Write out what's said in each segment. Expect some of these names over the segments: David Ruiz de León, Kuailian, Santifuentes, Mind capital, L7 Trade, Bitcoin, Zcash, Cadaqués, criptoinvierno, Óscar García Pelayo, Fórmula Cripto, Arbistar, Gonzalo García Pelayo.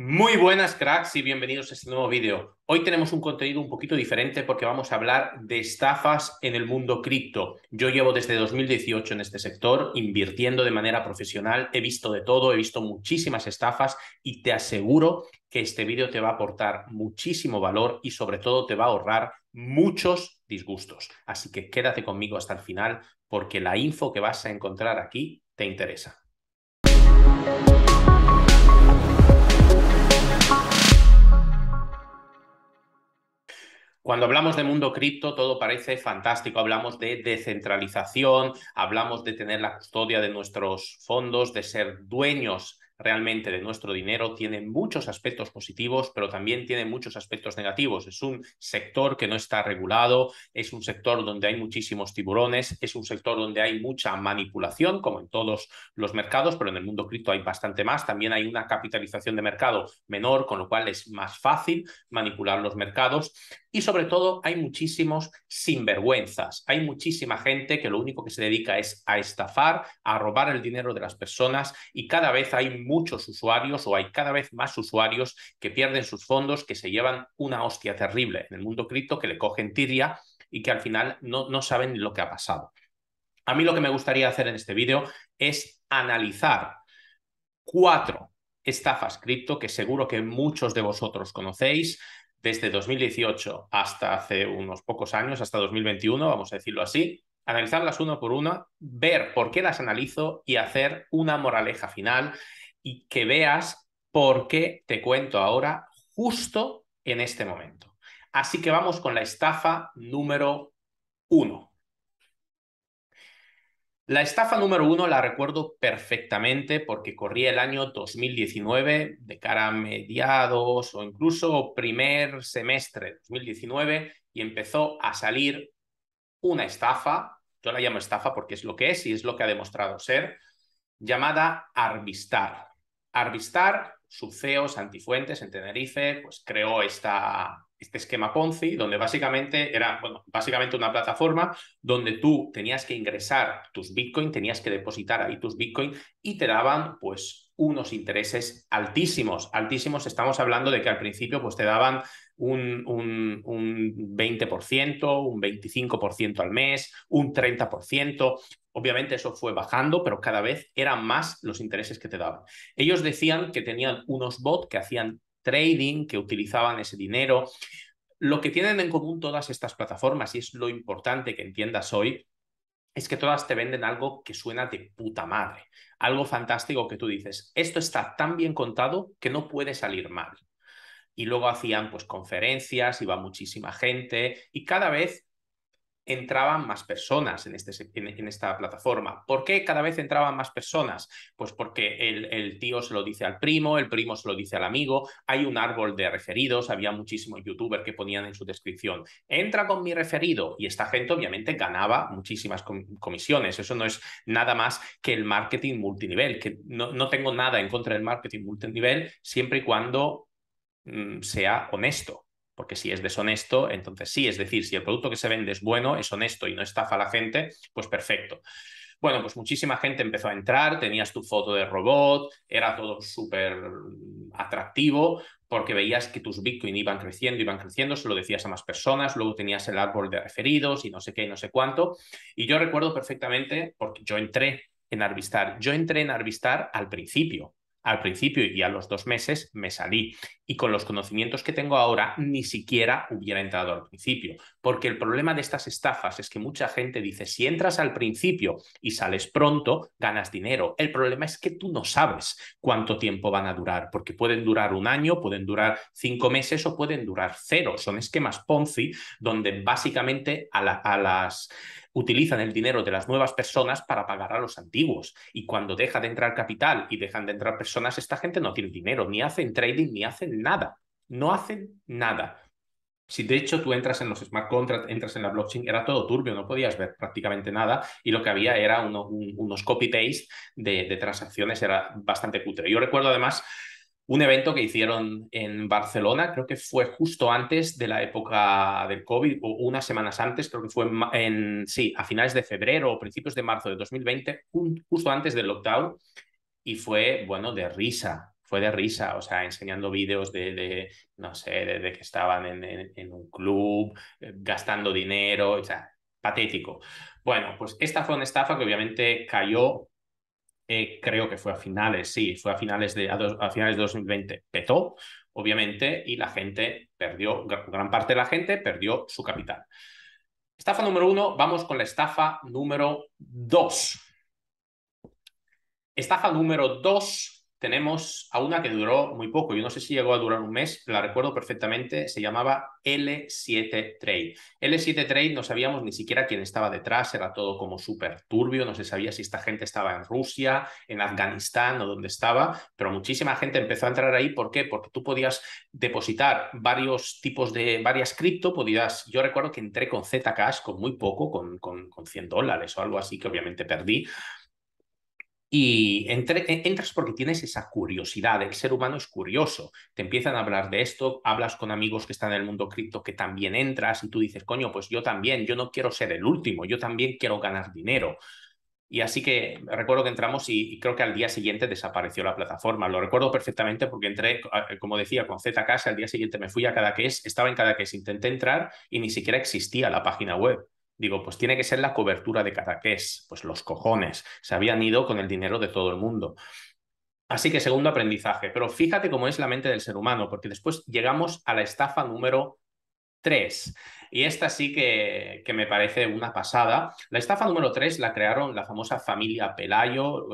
Muy buenas, cracks, y bienvenidos a este nuevo vídeo. Hoy tenemos un contenido un poquito diferente porque vamos a hablar de estafas en el mundo cripto. Yo llevo desde 2018 en este sector, invirtiendo de manera profesional. He visto de todo, he visto muchísimas estafas y te aseguro que este vídeo te va a aportar muchísimo valor y sobre todo te va a ahorrar muchos disgustos. Así que quédate conmigo hasta el final porque la info que vas a encontrar aquí te interesa. Cuando hablamos de mundo cripto, todo parece fantástico. Hablamos de descentralización, hablamos de tener la custodia de nuestros fondos, de ser dueños realmente de nuestro dinero. Tiene muchos aspectos positivos, pero también tiene muchos aspectos negativos. Es un sector que no está regulado, es un sector donde hay muchísimos tiburones, es un sector donde hay mucha manipulación, como en todos los mercados, pero en el mundo cripto hay bastante más. También hay una capitalización de mercado menor, con lo cual es más fácil manipular los mercados. Y sobre todo hay muchísimos sinvergüenzas, hay muchísima gente que lo único que se dedica es a estafar, a robar el dinero de las personas, y cada vez hay muchos usuarios, o hay cada vez más usuarios que pierden sus fondos, que se llevan una hostia terrible en el mundo cripto, que le cogen tirria y que al final no saben lo que ha pasado. A mí lo que me gustaría hacer en este vídeo es analizar 4 estafas cripto que seguro que muchos de vosotros conocéis. Desde 2018 hasta hace unos pocos años, hasta 2021, vamos a decirlo así, analizarlas una por una, ver por qué las analizo y hacer una moraleja final, y que veas por qué te cuento ahora justo en este momento. Así que vamos con la estafa número 1. La estafa número 1 la recuerdo perfectamente porque corría el año 2019, de cara a mediados o incluso primer semestre de 2019, y empezó a salir una estafa. Yo la llamo estafa porque es lo que es y es lo que ha demostrado ser, llamada Arbistar. Arbistar, su CEO, Santifuentes, en Tenerife, pues creó este esquema Ponzi, donde básicamente era, básicamente una plataforma donde tú tenías que ingresar tus Bitcoin, tenías que depositar ahí tus Bitcoin y te daban pues unos intereses altísimos, altísimos. Estamos hablando de que al principio pues te daban un 20%, un 25% al mes, un 30%. Obviamente eso fue bajando, pero cada vez eran más los intereses que te daban. Ellos decían que tenían unos bots que hacían trading, que utilizaban ese dinero. Lo que tienen en común todas estas plataformas, y es lo importante que entiendas hoy, es que todas te venden algo que suena de puta madre, algo fantástico que tú dices, esto está tan bien contado que no puede salir mal. Y luego hacían pues conferencias, iba muchísima gente y cada vez entraban más personas en esta plataforma. ¿Por qué cada vez entraban más personas? Pues porque el tío se lo dice al primo, el primo se lo dice al amigo, hay un árbol de referidos, había muchísimos youtubers que ponían en su descripción, entra con mi referido, y esta gente obviamente ganaba muchísimas comisiones. Eso no es nada más que el marketing multinivel, que no tengo nada en contra del marketing multinivel siempre y cuando sea honesto. Porque si es deshonesto, entonces sí, es decir, si el producto que se vende es bueno, es honesto y no estafa a la gente, pues perfecto. Bueno, pues muchísima gente empezó a entrar, tenías tu foto de robot, era todo súper atractivo porque veías que tus Bitcoin iban creciendo, se lo decías a más personas, luego tenías el árbol de referidos y no sé qué y no sé cuánto. Y yo recuerdo perfectamente, porque yo entré en Arbistar al principio. Y a los 2 meses me salí. Y con los conocimientos que tengo ahora, ni siquiera hubiera entrado al principio. Porque el problema de estas estafas es que mucha gente dice, si entras al principio y sales pronto, ganas dinero. El problema es que tú no sabes cuánto tiempo van a durar, porque pueden durar un año, pueden durar 5 meses o pueden durar 0. Son esquemas Ponzi donde básicamente utilizan el dinero de las nuevas personas para pagar a los antiguos. Y cuando deja de entrar capital y dejan de entrar personas, esta gente no tiene dinero, ni hacen trading, ni hacen nada. No hacen nada. Si de hecho tú entras en los smart contracts, entras en la blockchain, era todo turbio, no podías ver prácticamente nada, y lo que había era unos copy-paste de transacciones, era bastante cutre. Yo recuerdo además un evento que hicieron en Barcelona, creo que fue justo antes de la época del COVID, o unas semanas antes, creo que fue a finales de febrero o principios de marzo de 2020, justo antes del lockdown, y fue, bueno, de risa. fue de risa, o sea, enseñando vídeos de no sé, de que estaban en un club, gastando dinero, o sea, patético. Bueno, pues esta fue una estafa que obviamente cayó, creo que fue a finales, sí, fue a finales de 2020, petó, obviamente, y la gente perdió, gran parte de la gente perdió su capital. Estafa número 1, vamos con la estafa número 2. Estafa número 2, tenemos a una que duró muy poco, yo no sé si llegó a durar un mes, la recuerdo perfectamente, se llamaba L7 Trade. L7 Trade no sabíamos ni siquiera quién estaba detrás, era todo como súper turbio, no se sabía si esta gente estaba en Rusia, en Afganistán o dónde estaba, pero muchísima gente empezó a entrar ahí. ¿Por qué? Porque tú podías depositar varios tipos de, varias cripto, podías, yo recuerdo que entré con Zcash, con muy poco, con $100 o algo así, que obviamente perdí. Y entras porque tienes esa curiosidad, el ser humano es curioso, te empiezan a hablar de esto, hablas con amigos que están en el mundo cripto que también entras y tú dices, coño, pues yo también, yo no quiero ser el último, yo también quiero ganar dinero. Y así que recuerdo que entramos y creo que al día siguiente desapareció la plataforma. Lo recuerdo perfectamente porque entré, como decía, con Zcash, al día siguiente me fui a Cadaqués, estaba en Cadaqués, intenté entrar y ni siquiera existía la página web. Digo, pues tiene que ser la cobertura de Cadaqués. Pues los cojones, se habían ido con el dinero de todo el mundo. Así que segundo aprendizaje. Pero fíjate cómo es la mente del ser humano, porque después llegamos a la estafa número 3. Y esta sí que me parece una pasada. La estafa número 3 la crearon la famosa familia Pelayo,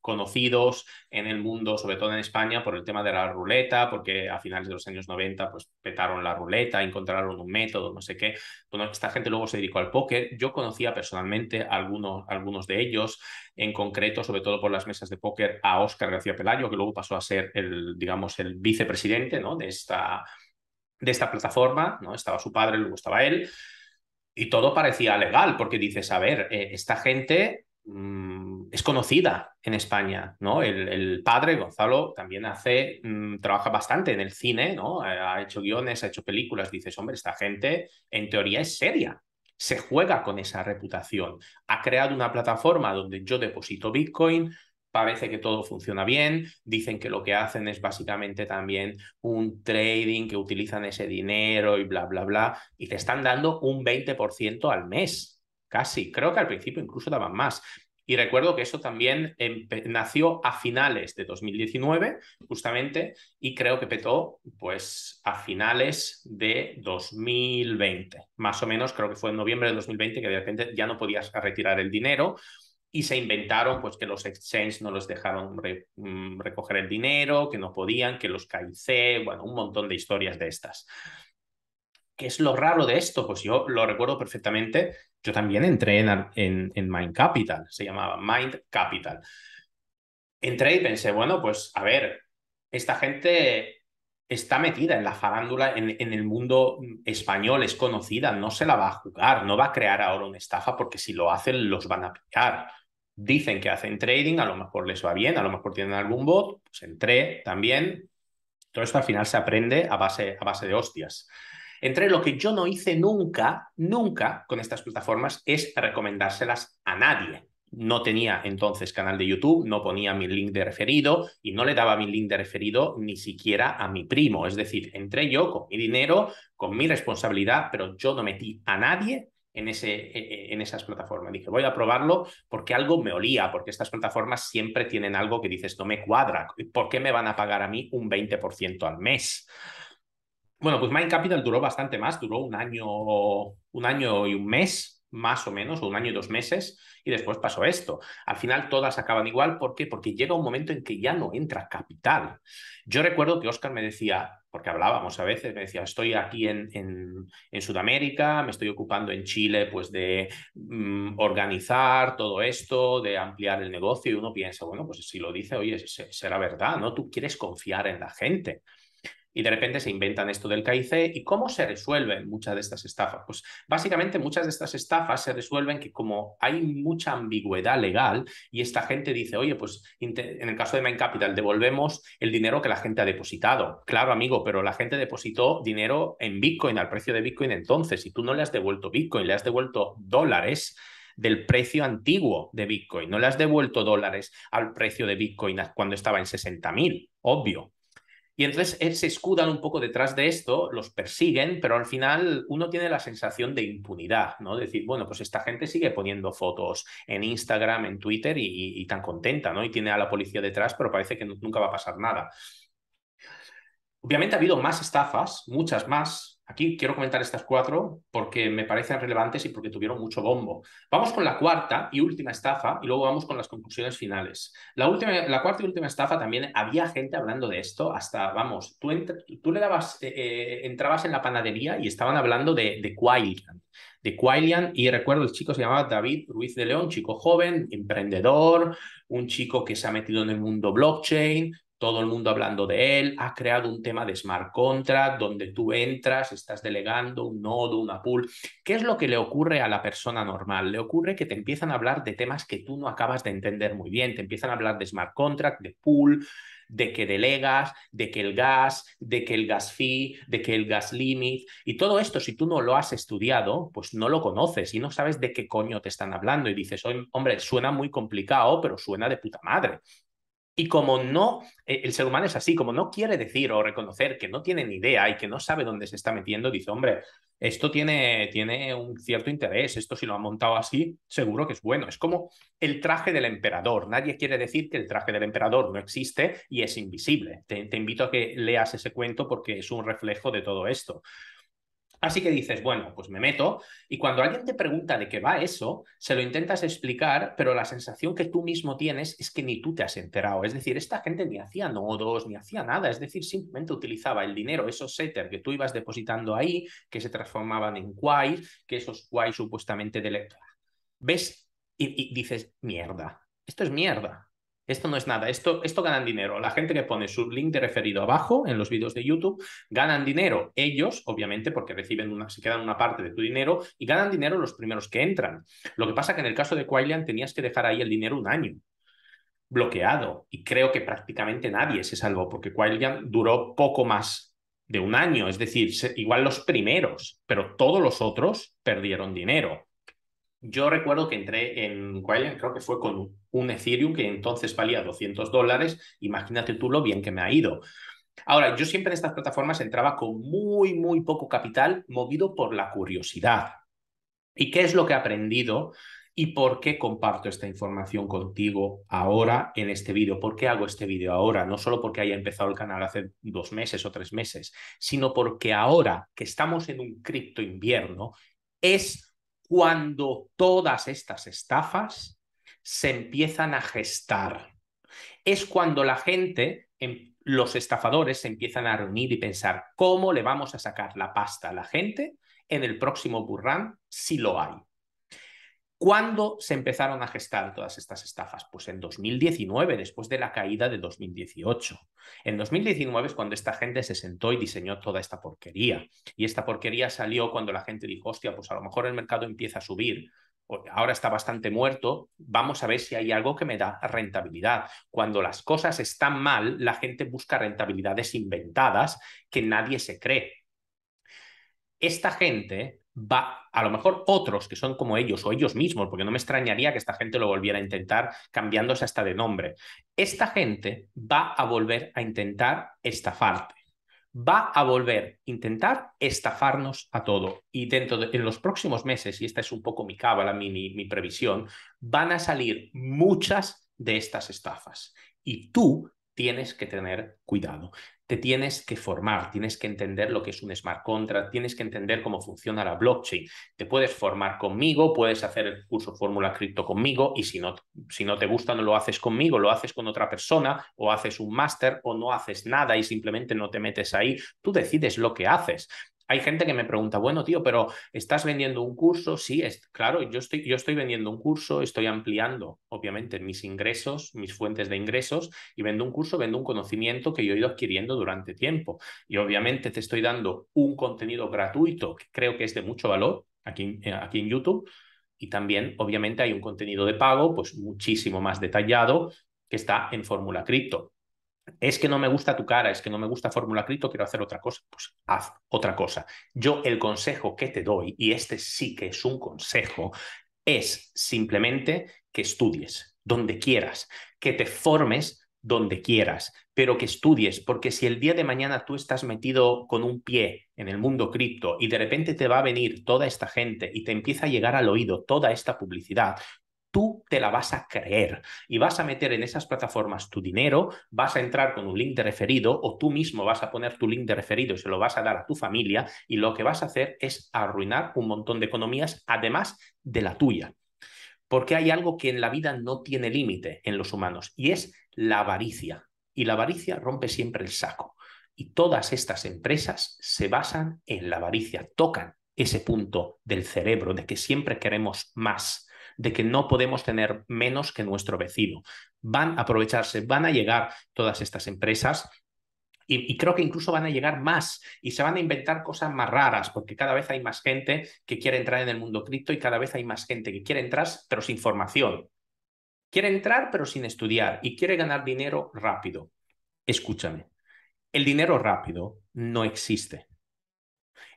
conocidos en el mundo, sobre todo en España, por el tema de la ruleta, porque a finales de los años 90 pues petaron la ruleta, encontraron un método, no sé qué. Bueno, esta gente luego se dedicó al póker. Yo conocía personalmente a algunos de ellos, en concreto, sobre todo por las mesas de póker, a Óscar García Pelayo, que luego pasó a ser el, digamos, el vicepresidente, ¿no?, de esta plataforma, ¿no? Estaba su padre, luego estaba él, y todo parecía legal, porque dices, a ver, esta gente es conocida en España, ¿no? El padre, Gonzalo, también hace, trabaja bastante en el cine, ¿no? Ha hecho guiones, ha hecho películas. Dices, hombre, esta gente en teoría es seria, se juega con esa reputación. Ha creado una plataforma donde yo deposito Bitcoin, parece que todo funciona bien, dicen que lo que hacen es básicamente también un trading, que utilizan ese dinero y bla, bla, bla, y te están dando un 20% al mes. Casi, creo que al principio incluso daban más. Y recuerdo que eso también nació a finales de 2019, justamente, y creo que petó pues a finales de 2020. Más o menos, creo que fue en noviembre de 2020 que de repente ya no podías retirar el dinero y se inventaron pues que los exchanges no los dejaron recoger el dinero, que no podían, que los KIC, bueno, un montón de historias de estas. ¿Qué es lo raro de esto? Pues yo lo recuerdo perfectamente. Yo también entré en Mind Capital, se llamaba Mind Capital. Entré y pensé, bueno, pues a ver, esta gente está metida en la farándula, en el mundo español, es conocida, no se la va a jugar, no va a crear ahora una estafa porque si lo hacen los van a pillar. Dicen que hacen trading, a lo mejor les va bien, a lo mejor tienen algún bot, pues entré también. Todo esto al final se aprende a base de hostias. Entre lo que yo no hice nunca, nunca con estas plataformas es recomendárselas a nadie. No tenía entonces canal de YouTube, no ponía mi link de referido y no le daba mi link de referido ni siquiera a mi primo. Es decir, entré yo con mi dinero, con mi responsabilidad, pero yo no metí a nadie en esas plataformas. Dije, voy a probarlo porque algo me olía, porque estas plataformas siempre tienen algo que dices, no me cuadra. ¿Por qué me van a pagar a mí un 20% al mes? Bueno, pues Mind Capital duró bastante más, duró un año y un mes, más o menos, o un año y 2 meses, y después pasó esto. Al final todas acaban igual. ¿Por qué? Porque llega un momento en que ya no entra capital. Yo recuerdo que Óscar me decía, porque hablábamos a veces, me decía, estoy aquí en Sudamérica, me estoy ocupando en Chile pues de organizar todo esto, de ampliar el negocio, y uno piensa, bueno, pues si lo dice, oye, será verdad, ¿no? Tú quieres confiar en la gente. Y de repente se inventan esto del KIC. ¿Y cómo se resuelven muchas de estas estafas? Pues básicamente muchas de estas estafas se resuelven que como hay mucha ambigüedad legal y esta gente dice, oye, pues en el caso de Mind Capital devolvemos el dinero que la gente ha depositado. Claro, amigo, pero la gente depositó dinero en Bitcoin, al precio de Bitcoin entonces, y tú no le has devuelto Bitcoin, le has devuelto dólares. del precio antiguo de Bitcoin. No le has devuelto dólares al precio de Bitcoin cuando estaba en 60.000, obvio. Y entonces se escudan un poco detrás de esto, los persiguen, pero al final uno tiene la sensación de impunidad, ¿no? De decir, bueno, pues esta gente sigue poniendo fotos en Instagram, en Twitter y tan contenta, ¿no? Y tiene a la policía detrás, pero parece que nunca va a pasar nada. Obviamente ha habido más estafas, muchas más. Aquí quiero comentar estas cuatro porque me parecen relevantes y porque tuvieron mucho bombo. Vamos con la cuarta y última estafa y luego vamos con las conclusiones finales. La cuarta y última estafa también había gente hablando de esto hasta, vamos, tú le dabas, entrabas en la panadería y estaban hablando de Kuailian. De Kuailian, y recuerdo el chico se llamaba David Ruiz de León, chico joven, emprendedor, un chico que se ha metido en el mundo blockchain. Todo el mundo hablando de él, ha creado un tema de smart contract donde tú entras, estás delegando un nodo, una pool. ¿Qué es lo que le ocurre a la persona normal? Le ocurre que te empiezan a hablar de temas que tú no acabas de entender muy bien. Te empiezan a hablar de smart contract, de pool, de que delegas, de que el gas fee, de que el gas limit. Y todo esto, si tú no lo has estudiado, pues no lo conoces y no sabes de qué coño te están hablando. Y dices, hombre, suena muy complicado, pero suena de puta madre. Y como no, el ser humano es así, como no quiere decir o reconocer que no tiene ni idea y que no sabe dónde se está metiendo, dice, hombre, esto tiene un cierto interés, esto si lo han montado así, seguro que es bueno. Es como el traje del emperador. Nadie quiere decir que el traje del emperador no existe y es invisible. Te invito a que leas ese cuento porque es un reflejo de todo esto. Así que dices, bueno, pues me meto, y cuando alguien te pregunta de qué va eso, se lo intentas explicar, pero la sensación que tú mismo tienes es que ni tú te has enterado. Es decir, esta gente ni hacía nodos, ni hacía nada. Es decir, simplemente utilizaba el dinero, esos Ether que tú ibas depositando ahí, que se transformaban en Kuai, que esos Kuai supuestamente de letra. ¿Ves? Y dices, mierda, esto es mierda. Esto no es nada, esto ganan dinero. La gente que pone su link de referido abajo en los vídeos de YouTube, ganan dinero ellos, obviamente, porque reciben se quedan una parte de tu dinero y ganan dinero los primeros que entran. Lo que pasa que en el caso de Kuailian tenías que dejar ahí el dinero un año bloqueado y creo que prácticamente nadie se salvó porque Kuailian duró poco más de un año, es decir, igual los primeros, pero todos los otros perdieron dinero. Yo recuerdo que entré en Kuailian, creo que fue con un Ethereum que entonces valía $200. Imagínate tú lo bien que me ha ido. Ahora, yo siempre en estas plataformas entraba con muy, muy poco capital, movido por la curiosidad. ¿Y qué es lo que he aprendido? ¿Y por qué comparto esta información contigo ahora en este vídeo? ¿Por qué hago este vídeo ahora? No solo porque haya empezado el canal hace 2 meses o 3 meses, sino porque ahora que estamos en un cripto invierno es cuando todas estas estafas se empiezan a gestar. Es cuando la gente, los estafadores, se empiezan a reunir y pensar cómo le vamos a sacar la pasta a la gente en el próximo bullrun, si lo hay. ¿Cuándo se empezaron a gestar todas estas estafas? Pues en 2019, después de la caída de 2018. En 2019 es cuando esta gente se sentó y diseñó toda esta porquería. Y esta porquería salió cuando la gente dijo, hostia, pues a lo mejor el mercado empieza a subir. Ahora está bastante muerto, vamos a ver si hay algo que me da rentabilidad. Cuando las cosas están mal, la gente busca rentabilidades inventadas que nadie se cree. Esta gente va, a lo mejor otros que son como ellos o ellos mismos, porque no me extrañaría que esta gente lo volviera a intentar cambiándose hasta de nombre. Esta gente va a volver a intentar estafarte. Va a volver a intentar estafarnos a todo. Y en los próximos meses, y esta es un poco mi cábala, mi previsión, van a salir muchas de estas estafas. Y tú tienes que tener cuidado. Te tienes que formar, tienes que entender lo que es un smart contract, tienes que entender cómo funciona la blockchain. Te puedes formar conmigo, puedes hacer el curso Fórmula Cripto conmigo y si no te gusta no lo haces conmigo, lo haces con otra persona o haces un máster o no haces nada y simplemente no te metes ahí. Tú decides lo que haces. Hay gente que me pregunta, bueno, tío, pero ¿estás vendiendo un curso? Sí, claro, yo estoy vendiendo un curso, estoy ampliando, obviamente, mis ingresos, mis fuentes de ingresos, y vendo un curso, vendo un conocimiento que yo he ido adquiriendo durante tiempo. Y obviamente te estoy dando un contenido gratuito que creo que es de mucho valor aquí en YouTube, y también, obviamente, hay un contenido de pago pues muchísimo más detallado que está en Fórmula Cripto. Es que no me gusta tu cara, es que no me gusta Fórmula Cripto, quiero hacer otra cosa. Pues haz otra cosa. Yo el consejo que te doy, y este sí que es un consejo, es simplemente que estudies donde quieras, que te formes donde quieras, pero que estudies, porque si el día de mañana tú estás metido con un pie en el mundo cripto y de repente te va a venir toda esta gente y te empieza a llegar al oído toda esta publicidad, tú te la vas a creer y vas a meter en esas plataformas tu dinero, vas a entrar con un link de referido o tú mismo vas a poner tu link de referido y se lo vas a dar a tu familia y lo que vas a hacer es arruinar un montón de economías, además de la tuya. Porque hay algo que en la vida no tiene límite en los humanos y es la avaricia. Y la avaricia rompe siempre el saco. Y todas estas empresas se basan en la avaricia, tocan ese punto del cerebro de que siempre queremos más, de que no podemos tener menos que nuestro vecino. Van a aprovecharse, van a llegar todas estas empresas. Y creo que incluso van a llegar más y se van a inventar cosas más raras porque cada vez hay más gente que quiere entrar en el mundo cripto y cada vez hay más gente que quiere entrar pero sin formación. Quiere entrar pero sin estudiar y quiere ganar dinero rápido. Escúchame, el dinero rápido no existe.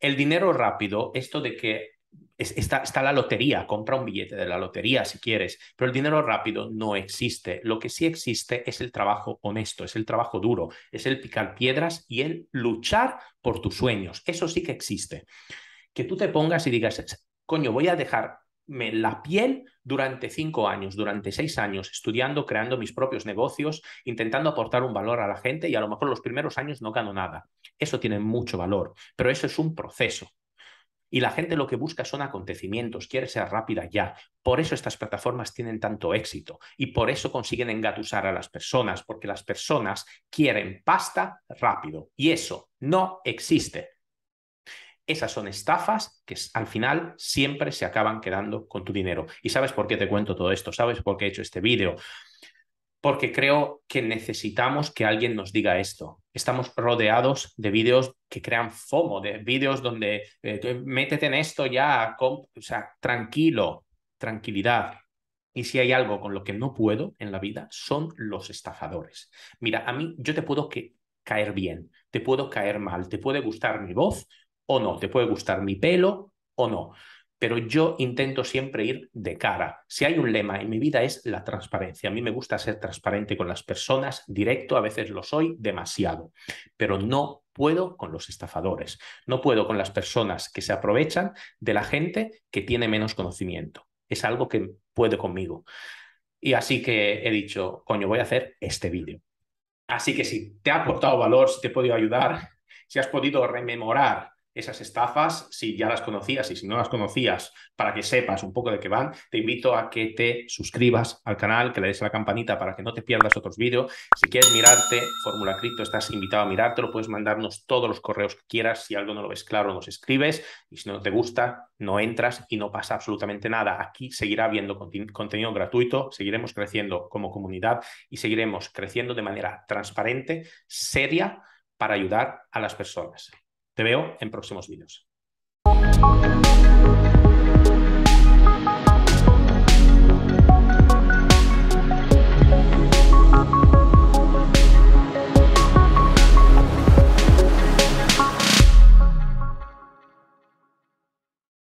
El dinero rápido, esto de que está la lotería, compra un billete de la lotería si quieres, pero el dinero rápido no existe. Lo que sí existe es el trabajo honesto, es el trabajo duro, es el picar piedras y el luchar por tus sueños. Eso sí que existe. Que tú te pongas y digas, coño, voy a dejarme la piel durante 5 años, durante 6 años, estudiando, creando mis propios negocios, intentando aportar un valor a la gente y a lo mejor los primeros años no gano nada. Eso tiene mucho valor, pero eso es un proceso. Y la gente lo que busca son acontecimientos, quiere ser rápida ya. Por eso estas plataformas tienen tanto éxito y por eso consiguen engatusar a las personas, porque las personas quieren pasta rápido y eso no existe. Esas son estafas que al final siempre se acaban quedando con tu dinero. ¿Y sabes por qué te cuento todo esto? ¿Sabes por qué he hecho este vídeo? Porque creo que necesitamos que alguien nos diga esto. Estamos rodeados de vídeos que crean FOMO, de vídeos donde métete en esto ya, o sea, tranquilo, tranquilidad. Y si hay algo con lo que no puedo en la vida, son los estafadores. Mira, a mí yo te puedo caer bien, te puedo caer mal, te puede gustar mi voz o no, te puede gustar mi pelo o no. Pero yo intento siempre ir de cara. Si hay un lema en mi vida es la transparencia. A mí me gusta ser transparente con las personas, directo, a veces lo soy demasiado, pero no puedo con los estafadores, no puedo con las personas que se aprovechan de la gente que tiene menos conocimiento. Es algo que puede conmigo. Y así que he dicho, coño, voy a hacer este vídeo. Así que si te ha aportado valor, si te he podido ayudar, si has podido rememorar esas estafas, si ya las conocías y si no las conocías, para que sepas un poco de qué van, te invito a que te suscribas al canal, que le des a la campanita para que no te pierdas otros vídeos. Si quieres mirarte Fórmula Cripto, estás invitado a mirártelo, puedes mandarnos todos los correos que quieras, si algo no lo ves claro nos escribes y si no te gusta no entras y no pasa absolutamente nada. Aquí seguirá habiendo contenido gratuito, seguiremos creciendo como comunidad y seguiremos creciendo de manera transparente, seria, para ayudar a las personas. Te veo en próximos vídeos.